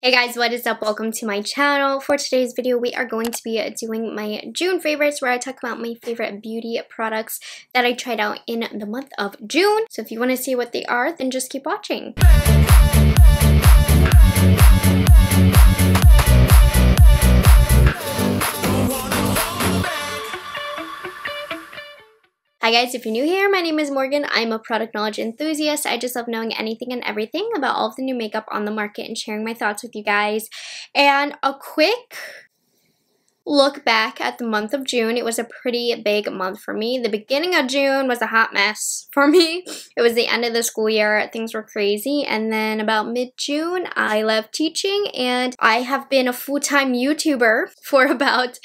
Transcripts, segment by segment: Hey guys, what is up? Welcome to my channel. For today's video, we are going to be doing my June favorites, where I talk about my favorite beauty products that I tried out in the month of June. So if you want to see what they are, then just keep watching. Hi guys, if you're new here, my name is Morgan. I'm a product knowledge enthusiast. I just love knowing anything and everything about all of the new makeup on the market and sharing my thoughts with you guys. And a quick look back at the month of June. It was a pretty big month for me. The beginning of June was a hot mess for me. It was the end of the school year. Things were crazy. And then about mid-June, I left teaching and I have been a full-time YouTuber for about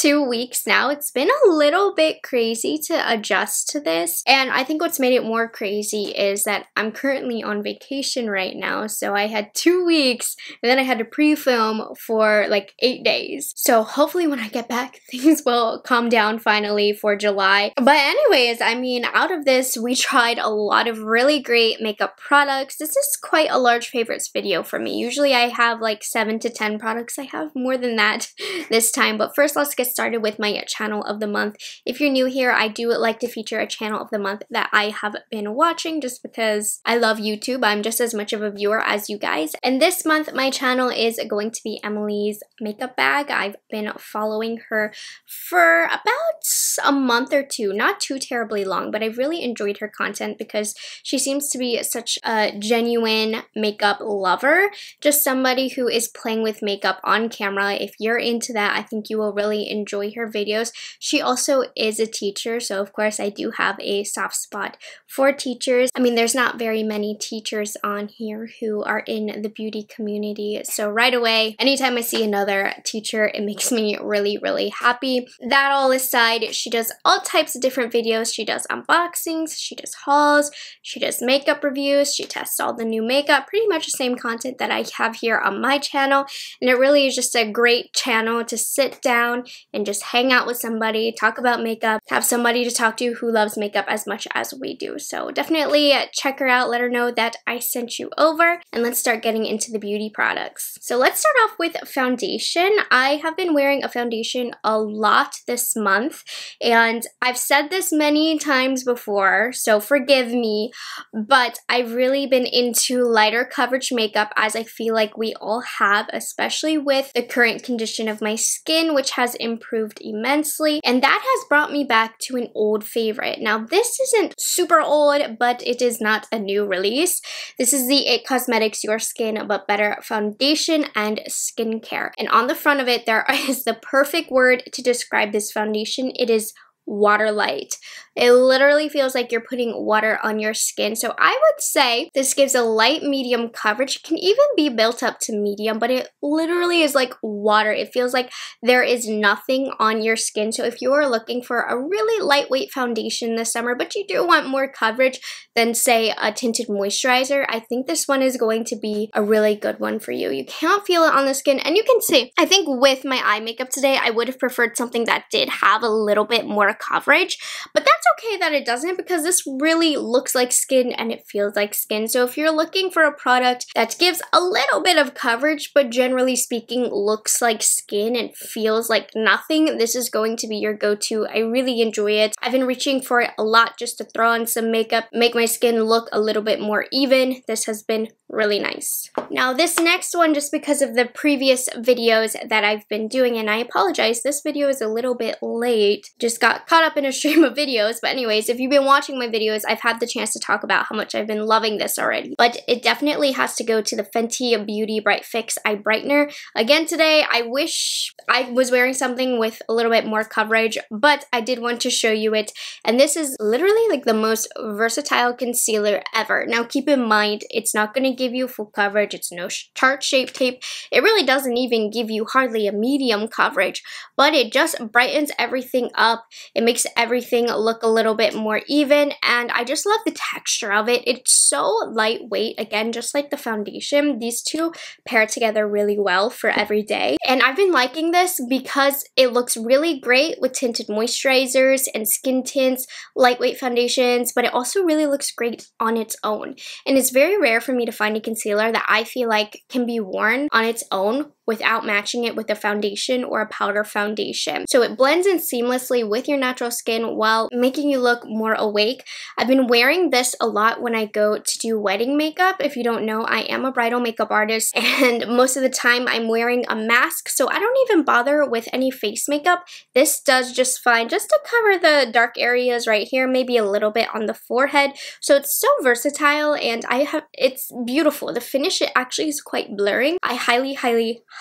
2 weeks now. It's been a little bit crazy to adjust to this. And I think what's made it more crazy is that I'm currently on vacation right now. So I had 2 weeks and then I had to pre-film for like 8 days. So hopefully when I get back, things will calm down finally for July. But anyways, I mean, out of this, we tried a lot of really great makeup products. This is quite a large favorites video for me. Usually I have like 7 to 10 products. I have more than that this time. But first, let's get started with my channel of the month. If you're new here, I do like to feature a channel of the month that I have been watching just because I love YouTube. I'm just as much of a viewer as you guys. And this month, my channel is going to be Emily's Makeup Bag. I've been following her for about a month or two, not too terribly long, but I really enjoyed her content because she seems to be such a genuine makeup lover, just somebody who is playing with makeup on camera. If you're into that, I think you will really enjoy her videos. She also is a teacher, so of course I do have a soft spot for teachers. I mean, there's not very many teachers on here who are in the beauty community, so right away, anytime I see another teacher, it makes me really happy. That all aside, she does all types of different videos. She does unboxings, she does hauls, she does makeup reviews, she tests all the new makeup, pretty much the same content that I have here on my channel. And it really is just a great channel to sit down and just hang out with somebody, talk about makeup, have somebody to talk to who loves makeup as much as we do. So definitely check her out, let her know that I sent you over, and let's start getting into the beauty products. So let's start off with foundation. I have been wearing a foundation a lot this month, and I've said this many times before, so forgive me, but I've really been into lighter coverage makeup, as I feel like we all have, especially with the current condition of my skin, which has improved immensely, and that has brought me back to an old favorite. Now, this isn't super old, but it is not a new release. This is the It Cosmetics Your Skin But Better Foundation and Skin Care, and on the front of it, there is the perfect word to describe this foundation. It is water light. It literally feels like you're putting water on your skin. So I would say this gives a light medium coverage. It can even be built up to medium, but it literally is like water. It feels like there is nothing on your skin. So if you're looking for a really lightweight foundation this summer, but you do want more coverage than say a tinted moisturizer, I think this one is going to be a really good one for you. You can't feel it on the skin, and you can see, I think with my eye makeup today, I would have preferred something that did have a little bit more coverage, but that's okay that it doesn't, because this really looks like skin and it feels like skin. So if you're looking for a product that gives a little bit of coverage but generally speaking looks like skin and feels like nothing, this is going to be your go-to. I really enjoy it. I've been reaching for it a lot just to throw on some makeup, make my skin look a little bit more even. This has been really nice. Now this next one, just because of the previous videos that I've been doing, and I apologize, this video is a little bit late, just got caught up in a stream of videos, but anyways, if you've been watching my videos, I've had the chance to talk about how much I've been loving this already, but it definitely has to go to the Fenty Beauty Bright Fix Eye Brightener. Again today, I wish I was wearing something with a little bit more coverage, but I did want to show you it, and this is literally like the most versatile concealer ever. Now keep in mind, it's not going to give you full coverage, it's no tart-shaped tape, it really doesn't even give you hardly a medium coverage, but it just brightens everything up. It makes everything look a little bit more even, and I just love the texture of it. It's so lightweight. Again, just like the foundation, these two pair together really well for every day. And I've been liking this because it looks really great with tinted moisturizers and skin tints, lightweight foundations, but it also really looks great on its own. And it's very rare for me to find a concealer that I feel like can be worn on its own without matching it with a foundation or a powder foundation. So it blends in seamlessly with your natural skin while making you look more awake. I've been wearing this a lot when I go to do wedding makeup. If you don't know, I am a bridal makeup artist, and most of the time I'm wearing a mask, so I don't even bother with any face makeup. This does just fine, just to cover the dark areas right here, maybe a little bit on the forehead. So it's so versatile, and it's beautiful. The finish, it actually is quite blurring. I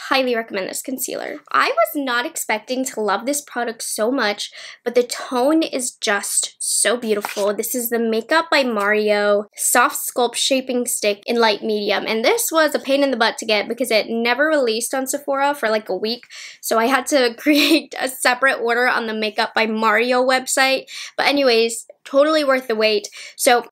highly recommend this concealer. I was not expecting to love this product so much, but the tone is just so beautiful. This is the Makeup by Mario Soft Sculpt Shaping Stick in Light Medium, and this was a pain in the butt to get because it never released on Sephora for like a week, so I had to create a separate order on the Makeup by Mario website. But anyways, totally worth the wait. So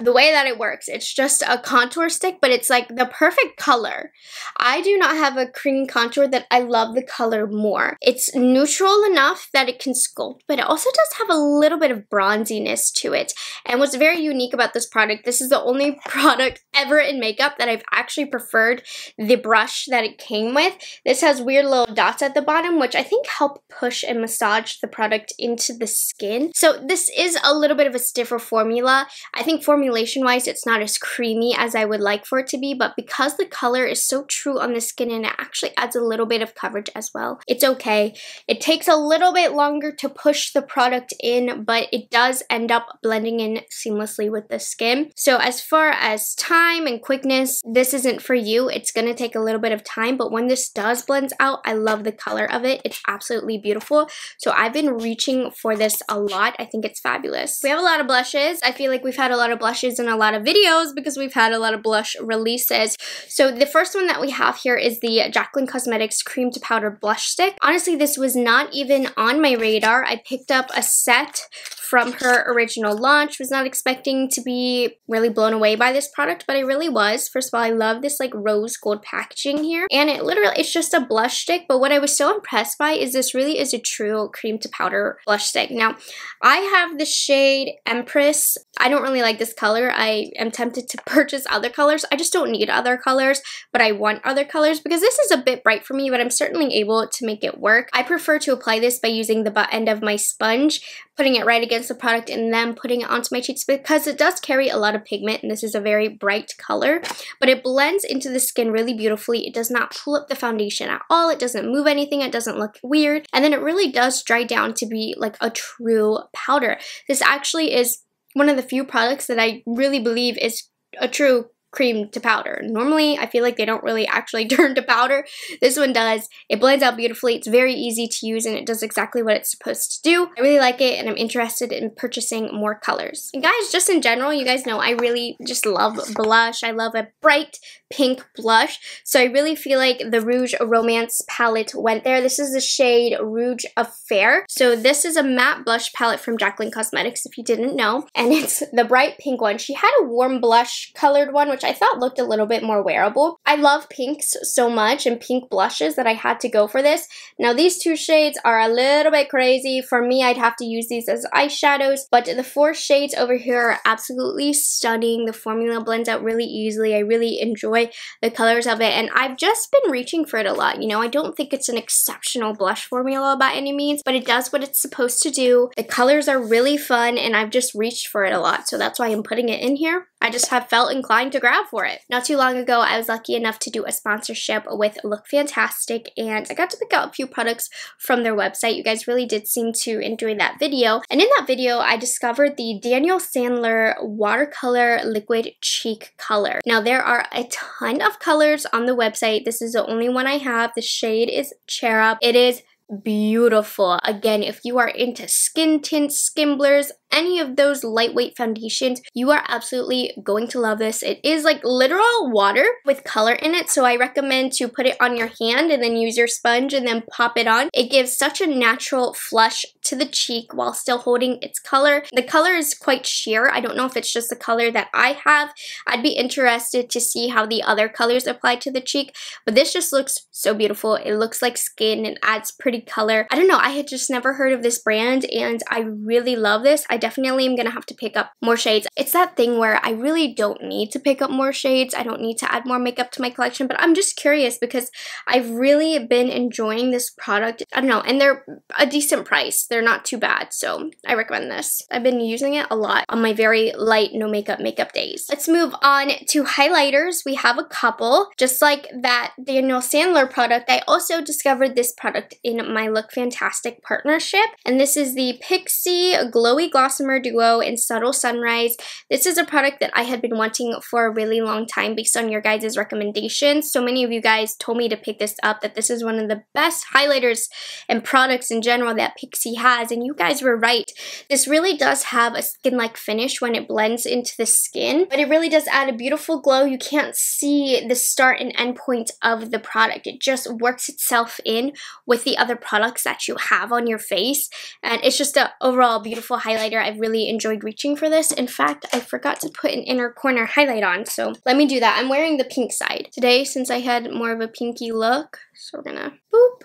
the way that it works, it's just a contour stick, but it's like the perfect color. I do not have a cream contour that I love the color more. It's neutral enough that it can sculpt, but it also does have a little bit of bronziness to it. And what's very unique about this product, this is the only product ever in makeup that I've actually preferred the brush that it came with. This has weird little dots at the bottom, which I think help push and massage the product into the skin. So this is a little bit of a stiffer formula. I think formulation wise it's not as creamy as I would like for it to be, but because the color is so true on the skin and it actually adds a little bit of coverage as well, it's okay. It takes a little bit longer to push the product in, but it does end up blending in seamlessly with the skin. So as far as time and quickness, this isn't for you. It's gonna take a little bit of time, but when this does blend out, I love the color of it. It's absolutely beautiful. So I've been reaching for this a lot. I think it's fabulous. We have a lot of blushes. I feel like we've had a lot of blushes in a lot of videos because we've had a lot of blush releases. So the first one that we have here is the Jaclyn Cosmetics Cream to Powder Blush Stick. Honestly, this was not even on my radar. I picked up a set from her original launch. Was not expecting to be really blown away by this product, but I really was. First of all, I love this like rose gold packaging here, and it literally, it's just a blush stick, but what I was so impressed by is this really is a true cream to powder blush stick. Now, I have the shade Empress. I don't really like this color. I am tempted to purchase other colors. I just don't need other colors, but I want other colors because this is a bit bright for me, but I'm certainly able to make it work. I prefer to apply this by using the butt end of my sponge, putting it right against the product, and then putting it onto my cheeks because it does carry a lot of pigment, and this is a very bright color, but it blends into the skin really beautifully. It does not pull up the foundation at all. It doesn't move anything. It doesn't look weird, and then it really does dry down to be like a true powder. This actually is one of the few products that I really believe is a true cream to powder. Normally, I feel like they don't really actually turn to powder. This one does. It blends out beautifully. It's very easy to use, and it does exactly what it's supposed to do. I really like it, and I'm interested in purchasing more colors. And guys, just in general, you guys know I really just love blush. I love a bright pink blush, so I really feel like the Rouge Romance palette went there. This is the shade Rouge Affair. So this is a matte blush palette from Jaclyn Cosmetics, if you didn't know, and it's the bright pink one. She had a warm blush colored one, which I thought looked a little bit more wearable. I love pinks so much and pink blushes that I had to go for this. Now these two shades are a little bit crazy. For me, I'd have to use these as eyeshadows, but the four shades over here are absolutely stunning. The formula blends out really easily. I really enjoy the colors of it, and I've just been reaching for it a lot. You know, I don't think it's an exceptional blush formula by any means, but it does what it's supposed to do. The colors are really fun, and I've just reached for it a lot, so that's why I'm putting it in here. I just have felt inclined to grab for it. Not too long ago, I was lucky enough to do a sponsorship with Look Fantastic, and I got to pick out a few products from their website. You guys really did seem to enjoy that video. And in that video, I discovered the Daniel Sandler Watercolor Liquid Cheek Color. Now, there are a ton of colors on the website. This is the only one I have. The shade is Cherub. It is beautiful. Again, if you are into skin tints, skin blurs, any of those lightweight foundations, you are absolutely going to love this. It is like literal water with color in it, so I recommend to put it on your hand and then use your sponge and then pop it on. It gives such a natural flush to the cheek while still holding its color. The color is quite sheer. I don't know if it's just the color that I have. I'd be interested to see how the other colors apply to the cheek, but this just looks so beautiful. It looks like skin and adds pretty color. I don't know, I had just never heard of this brand and I really love this. I definitely am gonna have to pick up more shades. It's that thing where I really don't need to pick up more shades. I don't need to add more makeup to my collection, but I'm just curious because I've really been enjoying this product. I don't know, and they're a decent price. They're not too bad, so I recommend this. I've been using it a lot on my very light, no makeup days. Let's move on to highlighters. We have a couple. Just like that Daniel Sandler product, I also discovered this product in my Look Fantastic partnership, and this is the Pixi Glowy Glossomer Duo in Subtle Sunrise. This is a product that I had been wanting for a really long time based on your guys' recommendations. So many of you guys told me to pick this up, that this is one of the best highlighters and products in general that Pixi has, and you guys were right. This really does have a skin-like finish when it blends into the skin, but it really does add a beautiful glow. You can't see the start and end point of the product. It just works itself in with the other products that you have on your face, and it's just an overall beautiful highlighter. I've really enjoyed reaching for this. In fact, I forgot to put an inner corner highlight on, so let me do that. I'm wearing the pink side today since I had more of a pinky look, so we're gonna boop.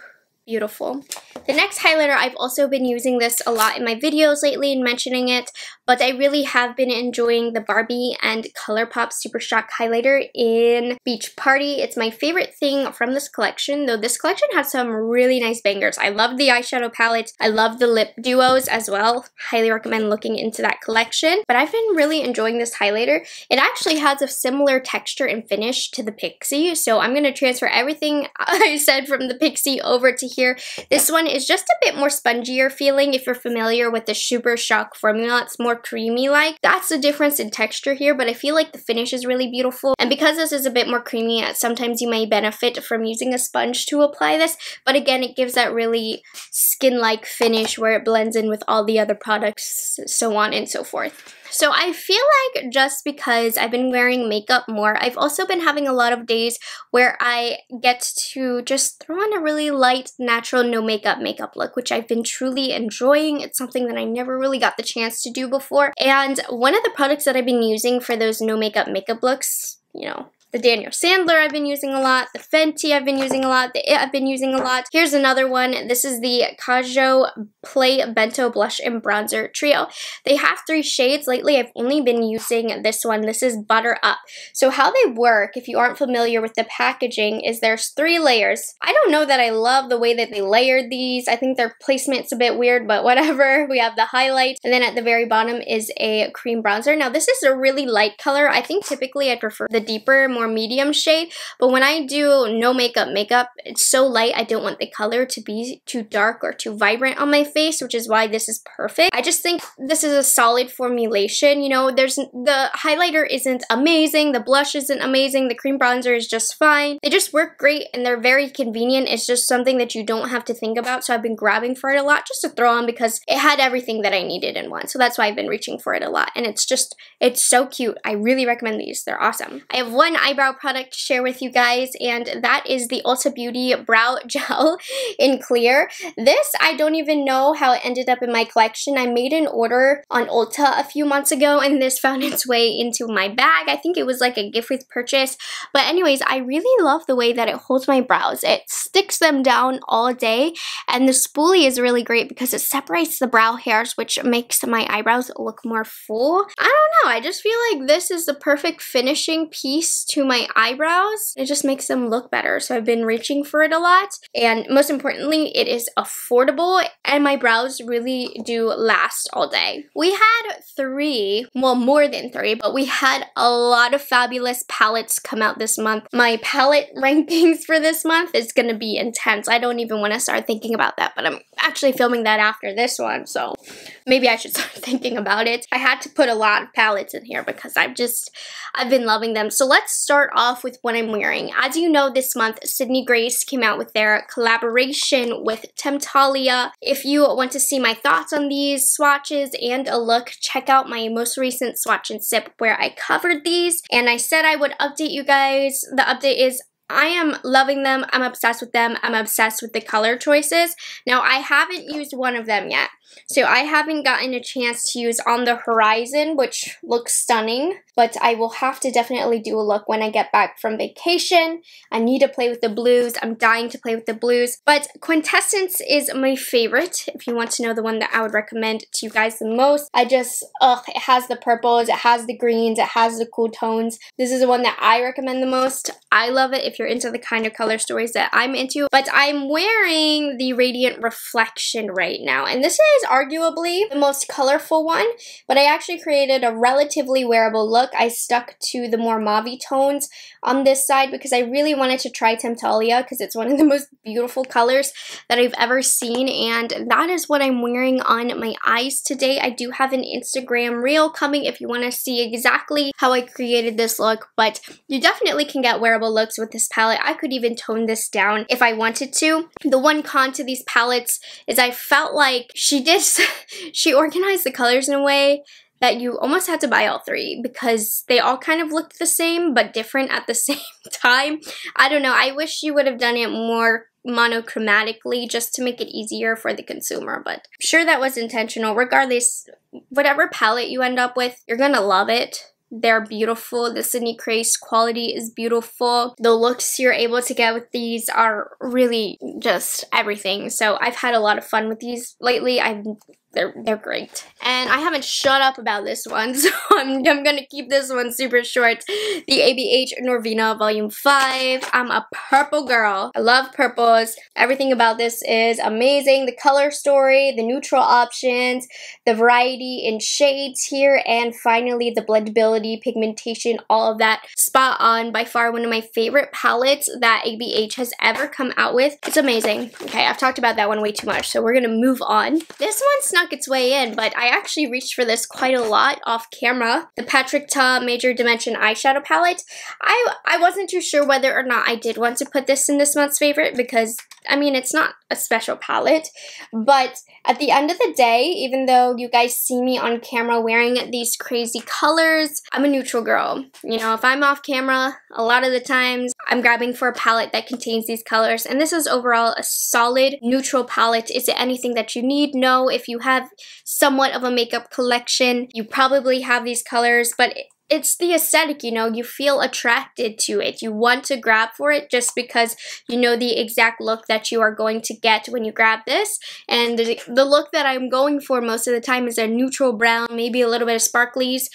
Beautiful. The next highlighter, I've also been using this a lot in my videos lately and mentioning it, but I really have been enjoying the Barbie and ColourPop Super Shock highlighter in Beach Party. It's my favorite thing from this collection, though this collection has some really nice bangers. I love the eyeshadow palette. I love the lip duos as well. Highly recommend looking into that collection, but I've been really enjoying this highlighter. It actually has a similar texture and finish to the Pixi, so I'm going to transfer everything I said from the Pixi over to here. This one is just a bit more spongier feeling. If you're familiar with the Super Shock formula, it's more creamy like. That's the difference in texture here, but I feel like the finish is really beautiful. And because this is a bit more creamy, sometimes you may benefit from using a sponge to apply this, but again, it gives that really skin-like finish where it blends in with all the other products, so on and so forth. So I feel like just because I've been wearing makeup more, I've also been having a lot of days where I get to just throw on a really light, natural, no makeup look, which I've been truly enjoying. It's something that I never really got the chance to do before. And one of the products that I've been using for those no makeup looks, you know, the Daniel Sandler I've been using a lot, the Fenty I've been using a lot, the It I've been using a lot. Here's another one. This is the Kaja Play Bento Blush and Bronzer Trio. They have 3 shades. Lately, I've only been using this one. This is Butter Up. So how they work, if you aren't familiar with the packaging, is there's 3 layers. I don't know that I love the way that they layered these. I think their placement's a bit weird, but whatever. We have the highlight, and then at the very bottom is a cream bronzer. Now, this is a really light color. I think typically I prefer the deeper, more medium shade, but when I do no makeup, it's so light, I don't want the color to be too dark or too vibrant on my face, which is why this is perfect. I just think this is a solid formulation. You know, there's the highlighter isn't amazing, the blush isn't amazing, the cream bronzer is just fine. They just work great and they're very convenient. It's just something that you don't have to think about, so I've been grabbing for it a lot just to throw on because it had everything that I needed in one, so that's why I've been reaching for it a lot, and it's so cute. I really recommend these. They're awesome. I have one eyebrow product to share with you guys, and that is the Ulta Beauty Brow Gel in clear. This, I don't even know how it ended up in my collection. I made an order on Ulta a few months ago, and this found its way into my bag. I think it was like a gift with purchase, but anyways, I really love the way that it holds my brows. It sticks them down all day, and the spoolie is really great because it separates the brow hairs, which makes my eyebrows look more full. I don't know, I just feel like this is the perfect finishing piece to my eyebrows. It just makes them look better, so I've been reaching for it a lot, and most importantly, it is affordable, and my brows really do last all day. We had 3, well, more than 3, but we had a lot of fabulous palettes come out this month. My palette rankings for this month is gonna be intense. I don't even want to start thinking about that, but I'm actually filming that after this one, so maybe I should start thinking about it. I had to put a lot of palettes in here because I've been loving them, so let's start off with what I'm wearing. As you know, this month, Sydney Grace came out with their collaboration with Temptalia. If you want to see my thoughts on these swatches and a look, check out my most recent swatch and sip where I covered these, and I said I would update you guys. The update is I am loving them, I'm obsessed with them, I'm obsessed with the color choices. Now, I haven't used one of them yet, so I haven't gotten a chance to use On the Horizon, which looks stunning, but I will have to definitely do a look when I get back from vacation. I need to play with the blues, I'm dying to play with the blues, but Quintessence is my favorite, if you want to know the one that I would recommend to you guys the most. I just, it has the purples, it has the greens, it has the cool tones. This is the one that I recommend the most. I love it if you're into the kind of color stories that I'm into, but I'm wearing the Radiant Reflection right now, and this is arguably the most colorful one, but I actually created a relatively wearable look. I stuck to the more mauve-y tones on this side because I really wanted to try Temptalia because it's one of the most beautiful colors that I've ever seen, and that is what I'm wearing on my eyes today. I do have an Instagram reel coming if you want to see exactly how I created this look, but you definitely can get wearable looks with this palette. I could even tone this down if I wanted to. The one con to these palettes is I felt like she organized the colors in a way that you almost had to buy all three because they all kind of looked the same but different at the same time. I don't know, I wish she would have done it more monochromatically just to make it easier for the consumer, but I'm sure that was intentional. Regardless, whatever palette you end up with, you're gonna love it. They're beautiful. The Sydney Grace quality is beautiful. The looks you're able to get with these are really just everything. So I've had a lot of fun with these lately. They're great. And I haven't shut up about this one, so I'm gonna keep this one super short. The ABH Norvina Volume 5. I'm a purple girl. I love purples. Everything about this is amazing. The color story, the neutral options, the variety in shades here, and finally the blendability, pigmentation, all of that. Spot on. By far one of my favorite palettes that ABH has ever come out with. It's amazing. Okay, I've talked about that one way too much, so we're gonna move on. This one's not its way in, but I actually reached for this quite a lot off camera. The Patrick Ta Major Dimension Eyeshadow Palette. I wasn't too sure whether or not I did want to put this in this month's favorite because, I mean, it's not a special palette, but at the end of the day, even though you guys see me on camera wearing these crazy colors, I'm a neutral girl. You know, if I'm off camera, a lot of the times I'm grabbing for a palette that contains these colors, and this is overall a solid neutral palette. Is it anything that you need? No. If you have somewhat of a makeup collection, you probably have these colors, but it's the aesthetic, you know, you feel attracted to it. You want to grab for it just because you know the exact look that you are going to get when you grab this. And the look that I'm going for most of the time is a neutral brown, maybe a little bit of sparklies.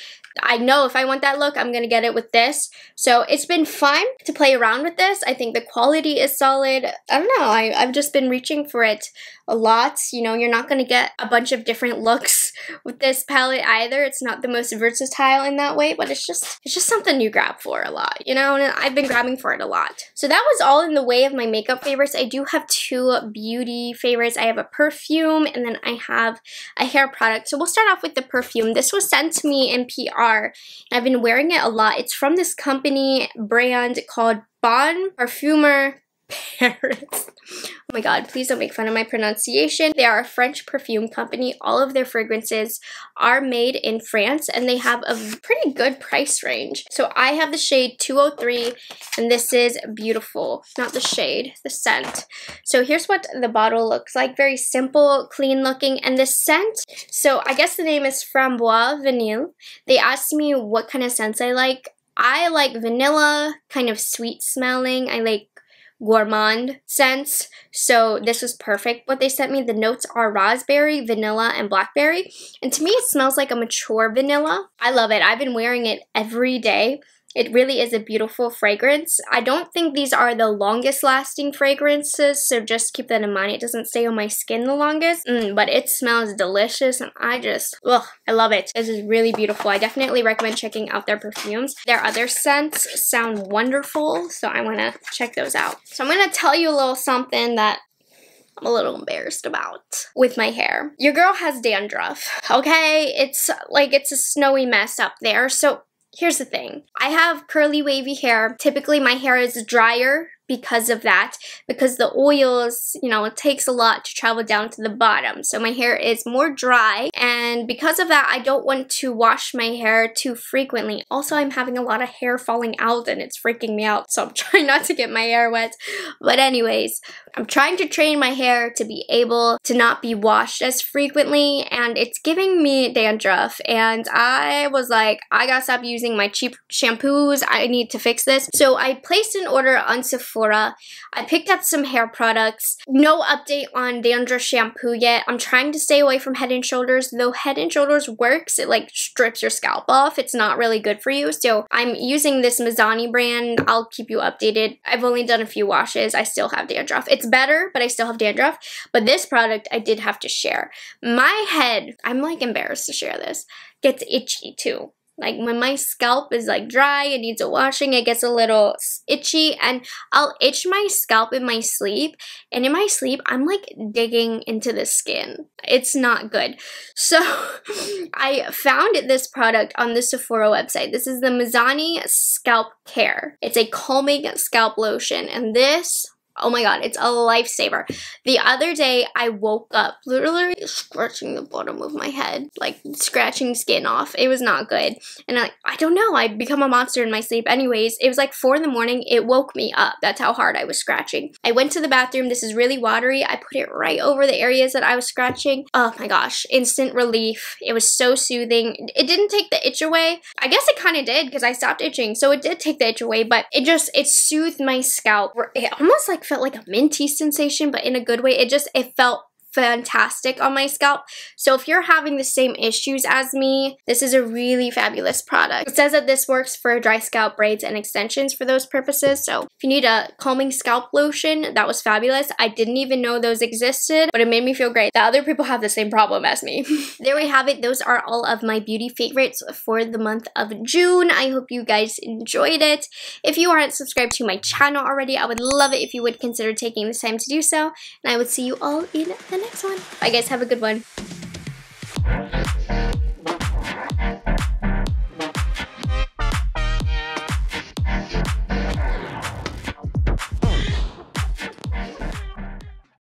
I know if I want that look, I'm gonna get it with this. So it's been fun to play around with this. I think the quality is solid. I don't know, I've just been reaching for it a lot. You know, you're not gonna get a bunch of different looks with this palette either. It's not the most versatile in that way, but it's just something you grab for a lot, you know, and I've been grabbing for it a lot. So that was all in the way of my makeup favorites. I do have two beauty favorites. I have a perfume and then I have a hair product. So we'll start off with the perfume. This was sent to me in PR. I've been wearing it a lot. It's from this company brand called Bon Parfumeur Paris. Oh my god, please don't make fun of my pronunciation. They are a French perfume company. All of their fragrances are made in France and they have a pretty good price range. So I have the shade 203 and this is beautiful. Not the shade, the scent. So here's what the bottle looks like. Very simple, clean looking, and the scent, so I guess the name is Framboise Vanille. They asked me what kind of scents I like. I like vanilla, kind of sweet smelling. I like gourmand scents, so this was perfect. What they sent me, the notes are raspberry, vanilla, and blackberry, and to me it smells like a mature vanilla. I love it. I've been wearing it every day. It really is a beautiful fragrance. I don't think these are the longest lasting fragrances, so just keep that in mind. It doesn't stay on my skin the longest, but it smells delicious and I just, I love it. This is really beautiful. I definitely recommend checking out their perfumes. Their other scents sound wonderful, so I want to check those out. So I'm going to tell you a little something that I'm a little embarrassed about with my hair. Your girl has dandruff, okay? It's like it's a snowy mess up there, so Here's the thing. I have curly, wavy hair. Typically, my hair is drier because of that, because the oils, you know, it takes a lot to travel down to the bottom. So my hair is more dry, and because of that, I don't want to wash my hair too frequently. Also, I'm having a lot of hair falling out and it's freaking me out, so I'm trying not to get my hair wet. But anyways, I'm trying to train my hair to be able to not be washed as frequently, and it's giving me dandruff, and I was like, I gotta stop using my cheap shampoos. I need to fix this. So I placed an order on Sephora. I picked up some hair products. No update on dandruff shampoo yet. I'm trying to stay away from Head & Shoulders, though Head & Shoulders works. It like strips your scalp off. It's not really good for you. So I'm using this Mizani brand. I'll keep you updated. I've only done a few washes. I still have dandruff. It's better, but I still have dandruff. But this product I did have to share. My head, I'm like embarrassed to share this, gets itchy too. Like when my scalp is like dry, it needs a washing, it gets a little itchy, and I'll itch my scalp in my sleep, and in my sleep, I'm like digging into the skin. It's not good. So I found this product on the Sephora website. This is the Mizani Scalp Care. It's a calming scalp lotion, and this, oh my god, it's a lifesaver. The other day, I woke up literally scratching the bottom of my head, like scratching skin off. It was not good. And I don't know, I become a monster in my sleep. Anyways, it was like 4 in the morning. It woke me up. That's how hard I was scratching. I went to the bathroom. This is really watery. I put it right over the areas that I was scratching. Oh my gosh, instant relief. It was so soothing. It didn't take the itch away. I guess it kind of did because I stopped itching. So it did take the itch away, but it soothed my scalp. It almost like felt like a minty sensation, but in a good way. It felt fantastic on my scalp. So if you're having the same issues as me, this is a really fabulous product. It says that this works for dry scalp, braids, and extensions for those purposes. So if you need a calming scalp lotion, that was fabulous. I didn't even know those existed, but it made me feel great that other people have the same problem as me. There we have it. Those are all of my beauty favorites for the month of June. I hope you guys enjoyed it. If you aren't subscribed to my channel already, I would love it if you would consider taking the time to do so. And I would see you all in the next one. Bye guys, have a good one.